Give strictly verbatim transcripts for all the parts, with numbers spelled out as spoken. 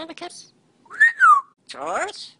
Manicus? George?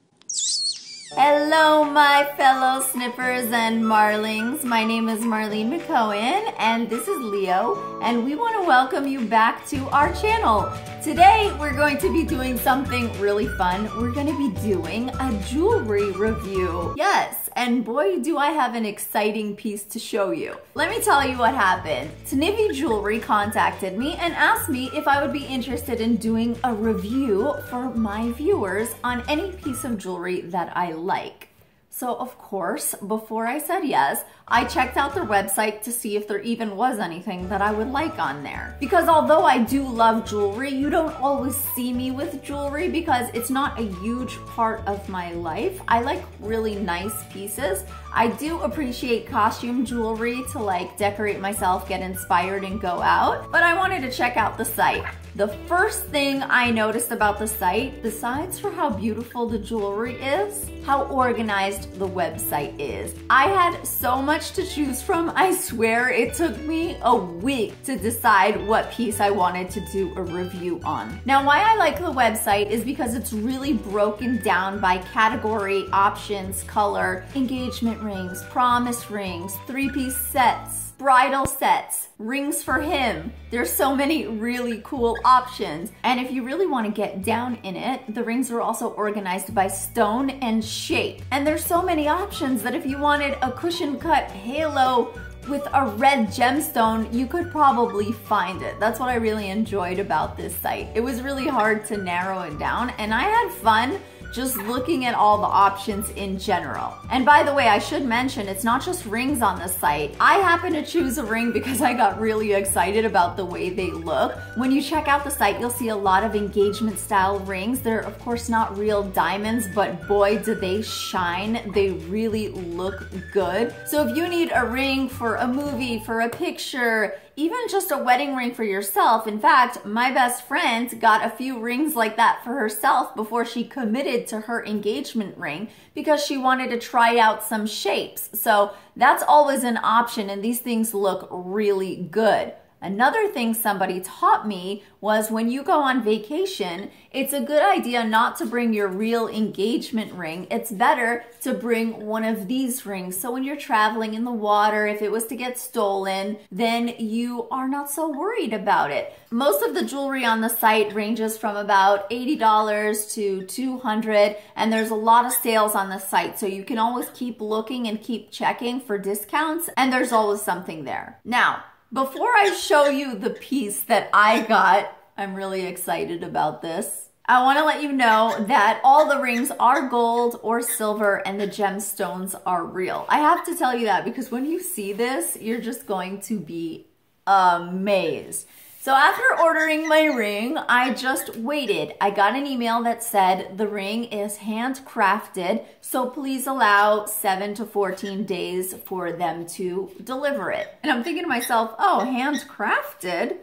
Hello, my fellow snippers and marlings. My name is Marlene McCohen, and this is Leo, and we want to welcome you back to our channel. Today, we're going to be doing something really fun. We're going to be doing a jewelry review. Yes, and boy, do I have an exciting piece to show you. Let me tell you what happened. Tinnivi Jewelry contacted me and asked me if I would be interested in doing a review for my viewers on any piece of jewelry that I like. So of course, before I said yes, I checked out their website to see if there even was anything that I would like on there. Because although I do love jewelry, you don't always see me with jewelry because it's not a huge part of my life. I like really nice pieces. I do appreciate costume jewelry to like decorate myself, get inspired and go out, but I wanted to check out the site. The first thing I noticed about the site, besides for how beautiful the jewelry is, how organized the website is. I had so much to choose from, I swear it took me a week to decide what piece I wanted to do a review on. Now, why I like the website is because it's really broken down by category, options, color, engagement rings, promise rings, three-piece sets, bridal sets, rings for him. There's so many really cool options. And if you really want to get down in it, the rings are also organized by stone and shape. And there's so many options that if you wanted a cushion cut halo with a red gemstone, you could probably find it. That's what I really enjoyed about this site. It was really hard to narrow it down, and I had fun just looking at all the options in general. And by the way, I should mention, it's not just rings on the site. I happen to choose a ring because I got really excited about the way they look. When you check out the site, you'll see a lot of engagement style rings. They're of course not real diamonds, but boy, do they shine. They really look good. So if you need a ring for a movie, for a picture, even just a wedding ring for yourself. In fact, my best friend got a few rings like that for herself before she committed to her engagement ring because she wanted to try out some shapes. So that's always an option, and these things look really good. Another thing somebody taught me was when you go on vacation, it's a good idea not to bring your real engagement ring. It's better to bring one of these rings. So when you're traveling in the water, if it was to get stolen, then you are not so worried about it. Most of the jewelry on the site ranges from about eighty dollars to two hundred dollars, and there's a lot of sales on the site. So you can always keep looking and keep checking for discounts, and there's always something there. Now, before I show you the piece that I got, I'm really excited about this. I want to let you know that all the rings are gold or silver and the gemstones are real. I have to tell you that because when you see this, you're just going to be amazed. So after ordering my ring, I just waited. I got an email that said the ring is handcrafted, so please allow seven to fourteen days for them to deliver it. And I'm thinking to myself, oh, handcrafted?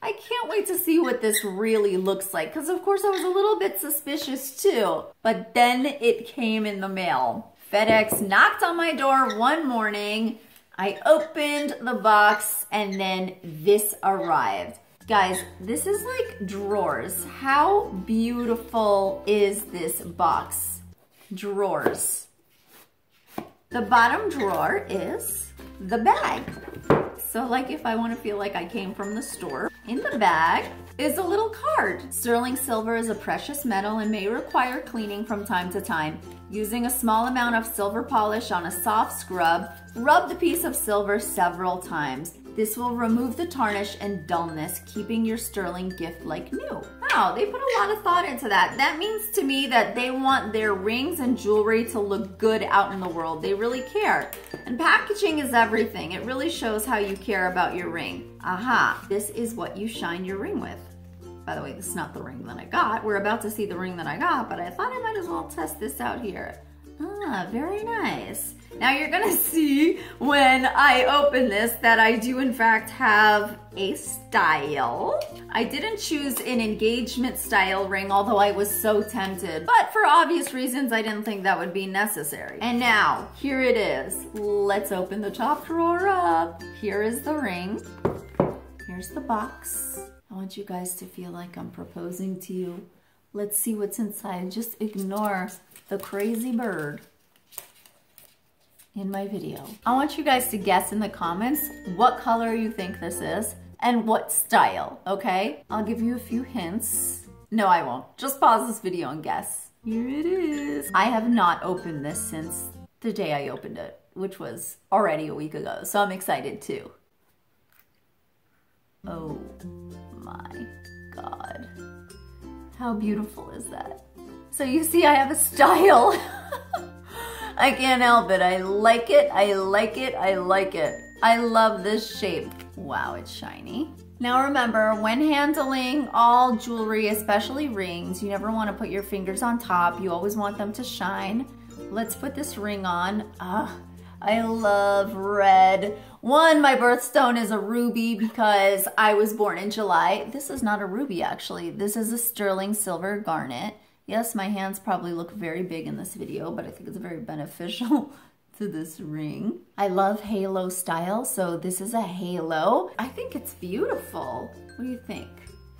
I can't wait to see what this really looks like, because of course I was a little bit suspicious too. But then it came in the mail. FedEx knocked on my door one morning. I opened the box and then this arrived. Guys, this is like drawers. How beautiful is this box? Drawers. The bottom drawer is the bag. So like if I want to feel like I came from the store, in the bag is a little card. Sterling silver is a precious metal and may require cleaning from time to time. Using a small amount of silver polish on a soft scrub, rub the piece of silver several times. This will remove the tarnish and dullness, keeping your sterling gift like new. Wow, they put a lot of thought into that. That means to me that they want their rings and jewelry to look good out in the world. They really care. And packaging is everything. It really shows how you care about your ring. Aha, this is what you shine your ring with. By the way, this is not the ring that I got. We're about to see the ring that I got, but I thought I might as well test this out here. Ah, very nice. Now you're gonna see when I open this that I do in fact have a style. I didn't choose an engagement style ring, although I was so tempted, but for obvious reasons, I didn't think that would be necessary. And now, here it is. Let's open the top drawer up. Here is the ring. Here's the box. I want you guys to feel like I'm proposing to you. Let's see what's inside. Just ignore the crazy bird in my video. I want you guys to guess in the comments what color you think this is and what style, okay? I'll give you a few hints. No, I won't. Just pause this video and guess. Here it is. I have not opened this since the day I opened it, which was already a week ago, so I'm excited too. Oh my God. How beautiful is that? So you see, I have a style. I can't help it. I like it, I like it, I like it. I love this shape. Wow, it's shiny. Now remember, when handling all jewelry, especially rings, you never want to put your fingers on top. You always want them to shine. Let's put this ring on. Ah, I love red. One, my birthstone is a ruby because I was born in July. This is not a ruby, actually. This is a sterling silver garnet. Yes, my hands probably look very big in this video, but I think it's very beneficial to this ring. I love halo style, so this is a halo. I think it's beautiful. What do you think?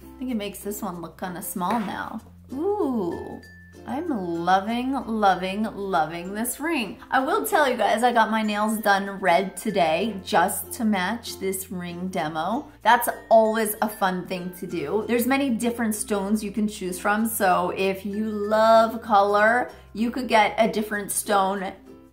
I think it makes this one look kind of small now. Ooh. I'm loving, loving, loving this ring. I will tell you guys, I got my nails done red today just to match this ring demo. That's always a fun thing to do. There's many different stones you can choose from, so if you love color, you could get a different stone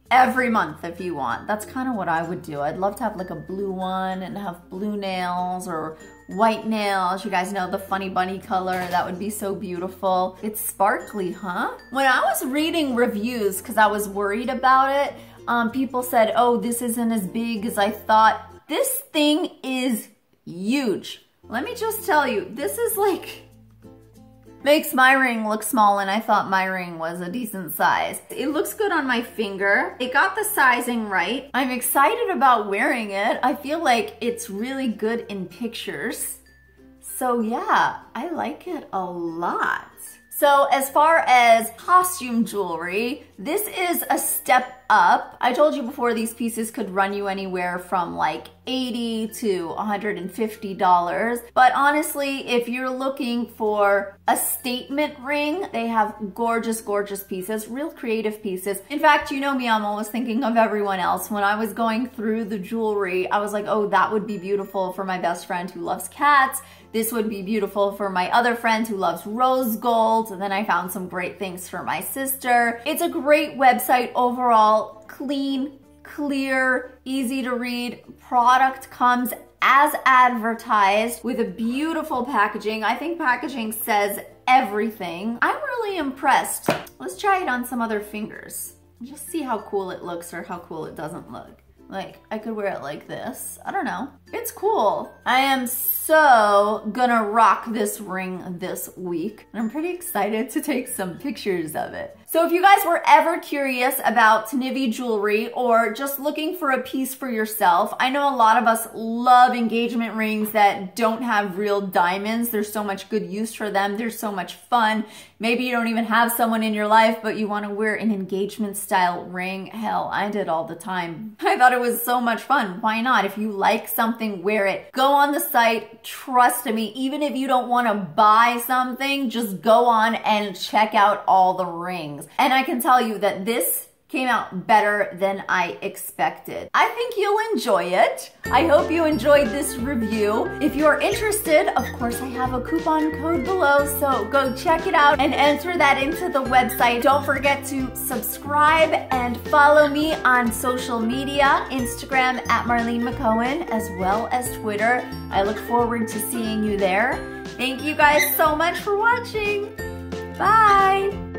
every month if you want. That's kind of what I would do. I'd love to have like a blue one and have blue nails or white nails. You guys know the funny bunny color. That would be so beautiful. It's sparkly, huh? When I was reading reviews, because I was worried about it, um, people said, oh, this isn't as big as I thought. This thing is huge. Let me just tell you, this is like, makes my ring look small, and I thought my ring was a decent size. It looks good on my finger. It got the sizing right. I'm excited about wearing it. I feel like it's really good in pictures. So yeah, I like it a lot. So as far as costume jewelry, this is a step up. I told you before, these pieces could run you anywhere from like eighty dollars to one hundred fifty dollars. But honestly, if you're looking for a statement ring, they have gorgeous, gorgeous pieces, real creative pieces. In fact, you know me, I'm always thinking of everyone else. When I was going through the jewelry, I was like, oh, that would be beautiful for my best friend who loves cats. This would be beautiful for my other friend who loves rose gold. And then I found some great things for my sister. It's a great website overall. Clean, clear, easy to read. Product comes as advertised with a beautiful packaging. I think packaging says everything. I'm really impressed. Let's try it on some other fingers. Just see how cool it looks or how cool it doesn't look. Like, I could wear it like this. I don't know. It's cool. I am so gonna rock this ring this week. And I'm pretty excited to take some pictures of it. So if you guys were ever curious about Tinnivi jewelry or just looking for a piece for yourself, I know a lot of us love engagement rings that don't have real diamonds. There's so much good use for them. There's so much fun. Maybe you don't even have someone in your life, but you want to wear an engagement style ring. Hell, I did all the time. I thought it was so much fun. Why not? If you like something, wear it. Go on the site. Trust me. Even if you don't want to buy something, just go on and check out all the rings. And I can tell you that this came out better than I expected. I think you'll enjoy it. I hope you enjoyed this review. If you're interested, of course, I have a coupon code below, so go check it out and enter that into the website. Don't forget to subscribe and follow me on social media, Instagram at Marlene McCohen, as well as Twitter. I look forward to seeing you there. Thank you guys so much for watching. Bye.